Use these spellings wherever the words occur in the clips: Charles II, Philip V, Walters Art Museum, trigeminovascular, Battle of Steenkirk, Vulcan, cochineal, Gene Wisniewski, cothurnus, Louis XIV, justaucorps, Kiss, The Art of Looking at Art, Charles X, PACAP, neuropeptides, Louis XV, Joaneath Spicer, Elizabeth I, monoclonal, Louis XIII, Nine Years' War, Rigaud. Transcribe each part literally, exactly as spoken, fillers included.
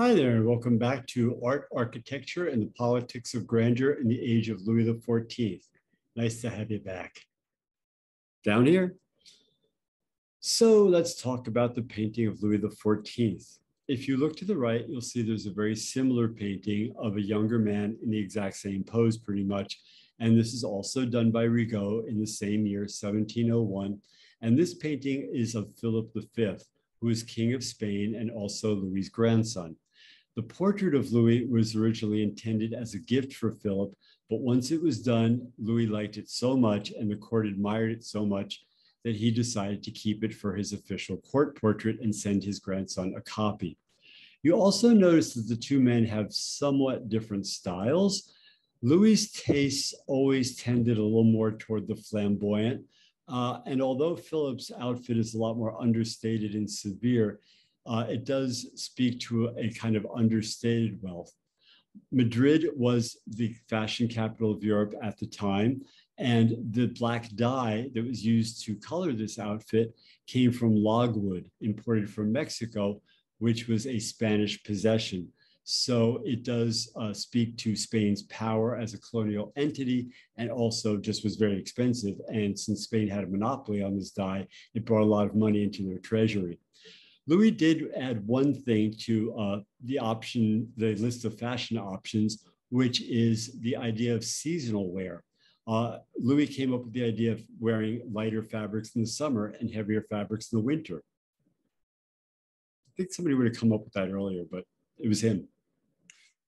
Hi there, welcome back to Art, Architecture, and the Politics of Grandeur in the Age of Louis the fourteenth. Nice to have you back. Down here? So let's talk about the painting of Louis the fourteenth. If you look to the right, you'll see there's a very similar painting of a younger man in the exact same pose pretty much. And this is also done by Rigaud in the same year, seventeen oh one. And this painting is of Philip the Fifth, who is King of Spain and also Louis's grandson. The portrait of Louis was originally intended as a gift for Philip, but once it was done, Louis liked it so much and the court admired it so much that he decided to keep it for his official court portrait and send his grandson a copy. You also notice that the two men have somewhat different styles. Louis's tastes always tended a little more toward the flamboyant, Uh, and although Philip's outfit is a lot more understated and severe, uh, it does speak to a, a kind of understated wealth. Madrid was the fashion capital of Europe at the time, and the black dye that was used to color this outfit came from logwood imported from Mexico, which was a Spanish possession. So it does uh, speak to Spain's power as a colonial entity, and also just was very expensive. And since Spain had a monopoly on this dye, it brought a lot of money into their treasury. Louis did add one thing to uh, the option, the list of fashion options, which is the idea of seasonal wear. Uh, Louis came up with the idea of wearing lighter fabrics in the summer and heavier fabrics in the winter. I think somebody would have come up with that earlier, but it was him.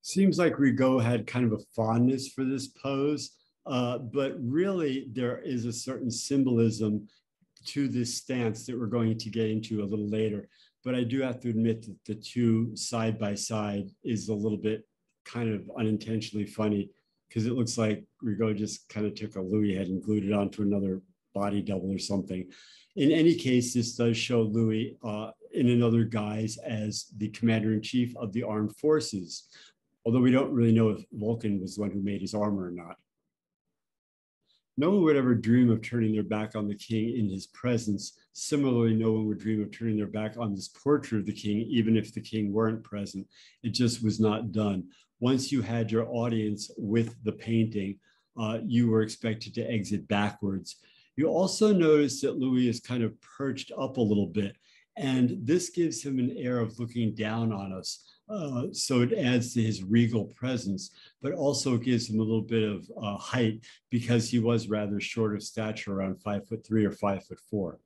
Seems like Rigaud had kind of a fondness for this pose, uh, but really there is a certain symbolism to this stance that we're going to get into a little later. But I do have to admit that the two side by side is a little bit kind of unintentionally funny, because it looks like Rigaud just kind of took a Louis head and glued it onto another body double or something. In any case, this does show Louis uh, in another guise as the commander-in-chief of the armed forces, although we don't really know if Vulcan was the one who made his armor or not. No one would ever dream of turning their back on the king in his presence. Similarly, no one would dream of turning their back on this portrait of the king, even if the king weren't present. It just was not done. Once you had your audience with the painting, uh, you were expected to exit backwards. You also notice that Louis is kind of perched up a little bit, and this gives him an air of looking down on us. Uh, so it adds to his regal presence, but also gives him a little bit of uh, height, because he was rather short of stature, around five foot three or five foot four.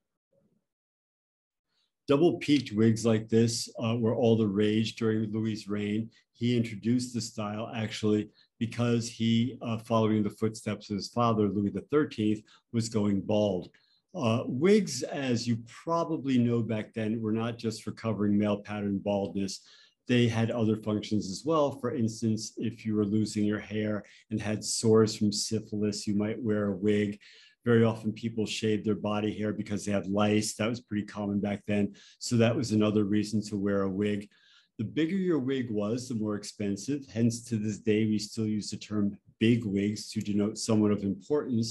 Double peaked wigs like this uh, were all the rage during Louis's reign. He introduced the style actually because he, uh, following the footsteps of his father, Louis the thirteenth, was going bald. Uh, wigs, as you probably know back then, were not just for covering male pattern baldness. They had other functions as well. For instance, if you were losing your hair and had sores from syphilis, you might wear a wig. Very often people shaved their body hair because they had lice. That was pretty common back then. So that was another reason to wear a wig. The bigger your wig was, the more expensive. Hence, to this day, we still use the term big wigs to denote someone of importance.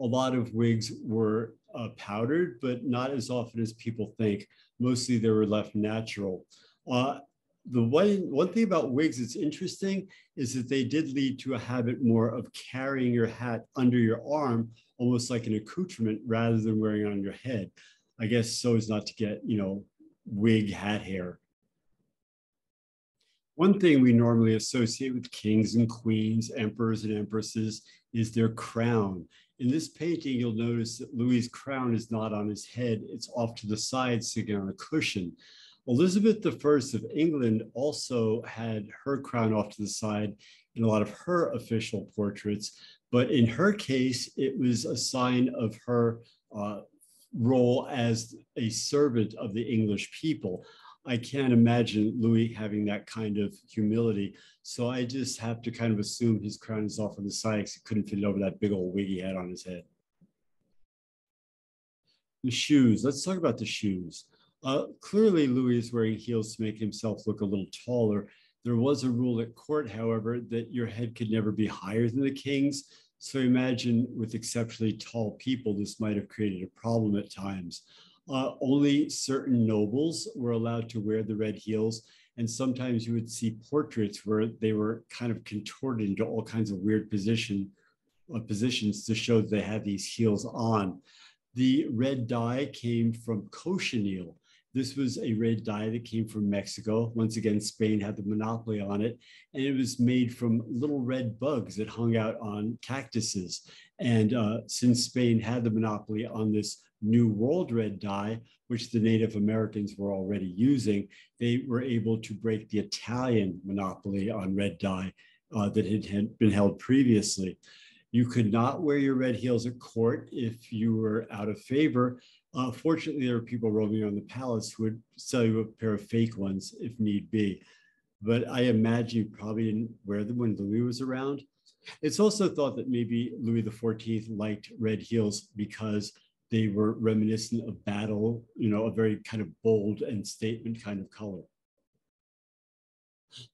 A lot of wigs were uh, powdered, but not as often as people think. Mostly they were left natural. Uh, the one, one thing about wigs that's interesting is that they did lead to a habit more of carrying your hat under your arm, almost like an accoutrement, rather than wearing it on your head. I guess so as not to get, you know, wig hat hair. One thing we normally associate with kings and queens, emperors and empresses, is their crown. In this painting, you'll notice that Louis's crown is not on his head. It's off to the side, sitting on a cushion. Elizabeth the First of England also had her crown off to the side in a lot of her official portraits. But in her case, it was a sign of her uh, role as a servant of the English people. I can't imagine Louis having that kind of humility. So I just have to kind of assume his crown is off on the side because he couldn't fit it over that big old wig he had on his head. The shoes, let's talk about the shoes. Uh, clearly Louis is wearing heels to make himself look a little taller. There was a rule at court, however, that your head could never be higher than the king's. So imagine with exceptionally tall people, this might have created a problem at times. Uh, only certain nobles were allowed to wear the red heels. And sometimes you would see portraits where they were kind of contorted into all kinds of weird position, uh, positions to show that they had these heels on. The red dye came from cochineal. This was a red dye that came from Mexico. Once again, Spain had the monopoly on it. And it was made from little red bugs that hung out on cactuses. And uh, since Spain had the monopoly on this New World red dye, which the Native Americans were already using, they were able to break the Italian monopoly on red dye uh, that had, had been held previously. You could not wear your red heels at court if you were out of favor. Uh, fortunately, there were people roaming around the palace who would sell you a pair of fake ones if need be. But I imagine you probably didn't wear them when Louis was around. It's also thought that maybe Louis the fourteenth liked red heels because they were reminiscent of battle, you know, a very kind of bold and statement kind of color.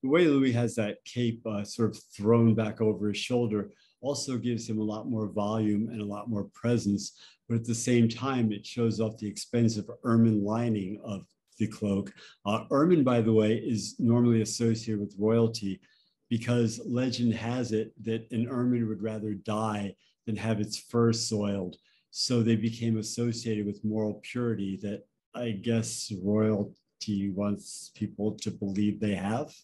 The way Louis has that cape uh, sort of thrown back over his shoulder also gives him a lot more volume and a lot more presence, but at the same time, it shows off the expensive ermine lining of the cloak. Uh, ermine, by the way, is normally associated with royalty because legend has it that an ermine would rather die than have its fur soiled. So they became associated with moral purity that I guess royalty wants people to believe they have.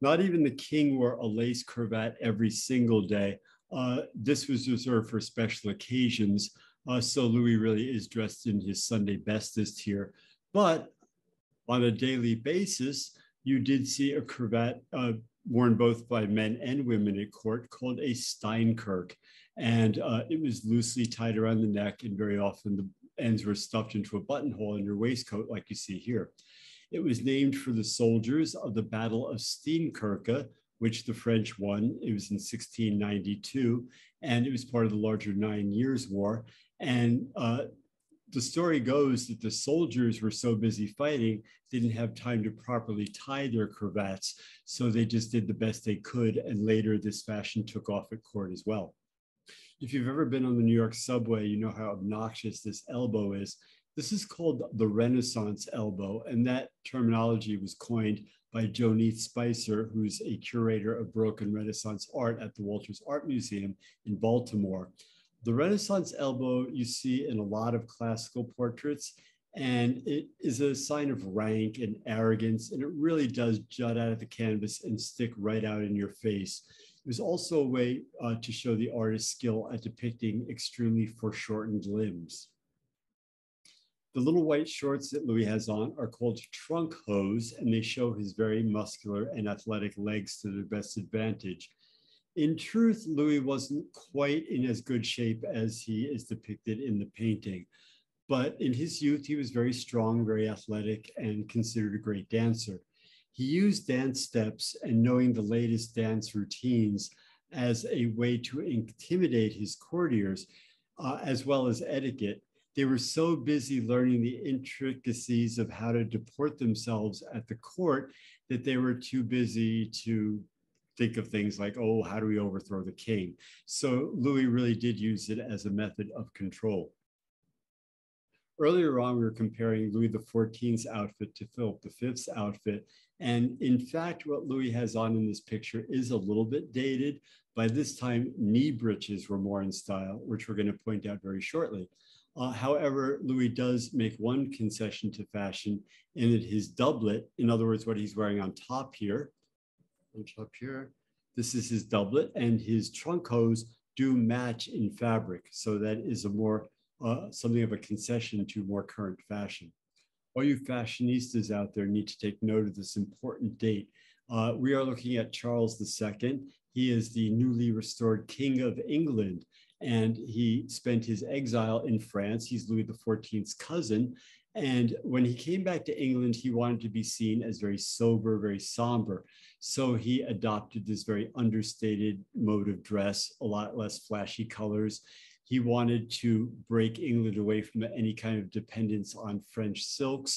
Not even the king wore a lace cravat every single day. Uh, this was reserved for special occasions. Uh, so Louis really is dressed in his Sunday bestest here. But on a daily basis, you did see a cravat uh, worn both by men and women at court called a Steenkirk. And uh, it was loosely tied around the neck, and very often the ends were stuffed into a buttonhole in your waistcoat, like you see here. It was named for the soldiers of the Battle of Steenkirk, which the French won. It was in sixteen ninety-two, and it was part of the larger Nine Years' War. And uh, the story goes that the soldiers were so busy fighting, they didn't have time to properly tie their cravats, so they just did the best they could, and later this fashion took off at court as well. If you've ever been on the New York subway, you know how obnoxious this elbow is. This is called the Renaissance elbow, and that terminology was coined by Joaneath Spicer, who's a curator of Baroque and Renaissance art at the Walters Art Museum in Baltimore. The Renaissance elbow you see in a lot of classical portraits, and it is a sign of rank and arrogance, and it really does jut out of the canvas and stick right out in your face. It was also a way uh, to show the artist's skill at depicting extremely foreshortened limbs. The little white shorts that Louis has on are called trunk hose, and they show his very muscular and athletic legs to their best advantage. In truth, Louis wasn't quite in as good shape as he is depicted in the painting, but in his youth, he was very strong, very athletic, and considered a great dancer. He used dance steps and knowing the latest dance routines as a way to intimidate his courtiers, uh, as well as etiquette. They were so busy learning the intricacies of how to deport themselves at the court that they were too busy to think of things like, oh, how do we overthrow the king? So Louis really did use it as a method of control. Earlier on, we were comparing Louis the fourteenth's outfit to Philip the fifth's outfit. And in fact, what Louis has on in this picture is a little bit dated. By this time, knee breeches were more in style, which we're going to point out very shortly. Uh, however, Louis does make one concession to fashion in that his doublet, in other words, what he's wearing on top here, on top here, this is his doublet, and his trunk hose do match in fabric. So that is a more Uh, something of a concession to more current fashion. All you fashionistas out there need to take note of this important date. Uh, we are looking at Charles the second. He is the newly restored King of England, and he spent his exile in France. He's Louis the fourteenth's cousin. And when he came back to England, he wanted to be seen as very sober, very somber. So he adopted this very understated mode of dress, a lot less flashy colors. He wanted to break England away from any kind of dependence on French silks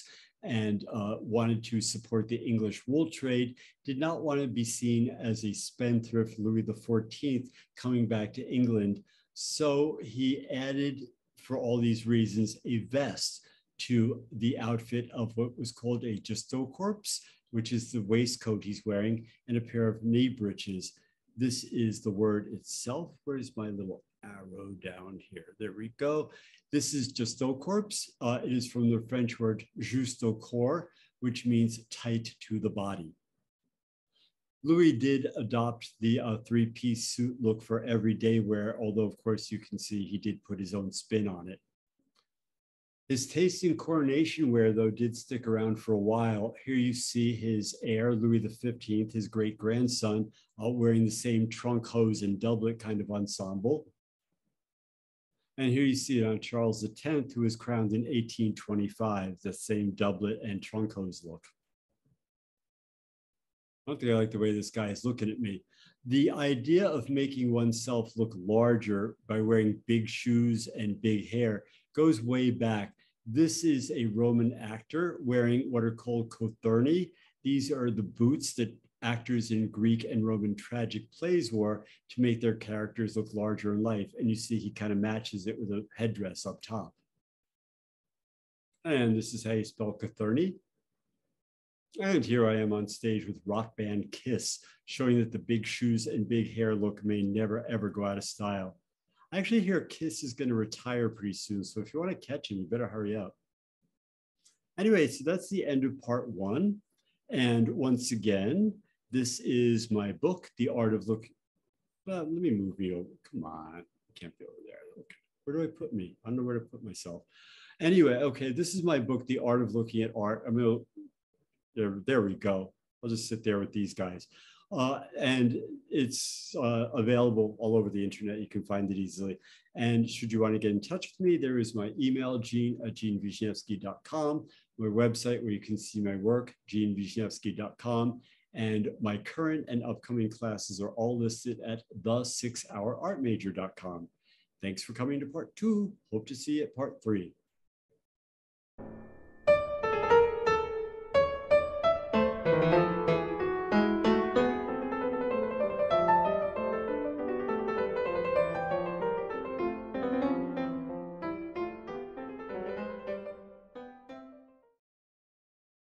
and uh, wanted to support the English wool trade, did not want to be seen as a spendthrift Louis the fourteenth coming back to England. So he added for all these reasons, a vest to the outfit of what was called a justaucorps, which is the waistcoat he's wearing, and a pair of knee breeches. This is the word itself. Where's my little arrow down here? There we go. This is justaucorps. Uh, it is from the French word justaucorps, which means tight to the body. Louis did adopt the uh, three-piece suit look for everyday wear, although of course you can see he did put his own spin on it. His taste in coronation wear, though, did stick around for a while. Here you see his heir, Louis the fifteenth, his great-grandson, uh, wearing the same trunk hose and doublet kind of ensemble. And here you see it on Charles the tenth, who was crowned in eighteen twenty-five, the same doublet and trunk hose look. I don't think I like the way this guy is looking at me. The idea of making oneself look larger by wearing big shoes and big hair goes way back. This is a Roman actor wearing what are called cothurni. These are the boots that actors in Greek and Roman tragic plays wore to make their characters look larger in life. And you see he kind of matches it with a headdress up top. And this is how you spell cothurni. And here I am on stage with rock band Kiss, showing that the big shoes and big hair look may never, ever go out of style. I actually hear Kiss is going to retire pretty soon, so if you want to catch him, you better hurry up. Anyway, so that's the end of part one. And once again, this is my book, The Art of Looking... Well, let me move me over. Come on. I can't be over there. Okay. Where do I put me? I don't know where to put myself. Anyway, okay, this is my book, The Art of Looking at Art. I'm going to... There, there we go. I'll just sit there with these guys. Uh, and it's uh, available all over the internet. You can find it easily. And should you want to get in touch with me, there is my email, gene at gene wisniewski dot com, my website where you can see my work, gene wisniewski dot com. And my current and upcoming classes are all listed at the six hour art major dot com. Thanks for coming to part two. Hope to see you at part three.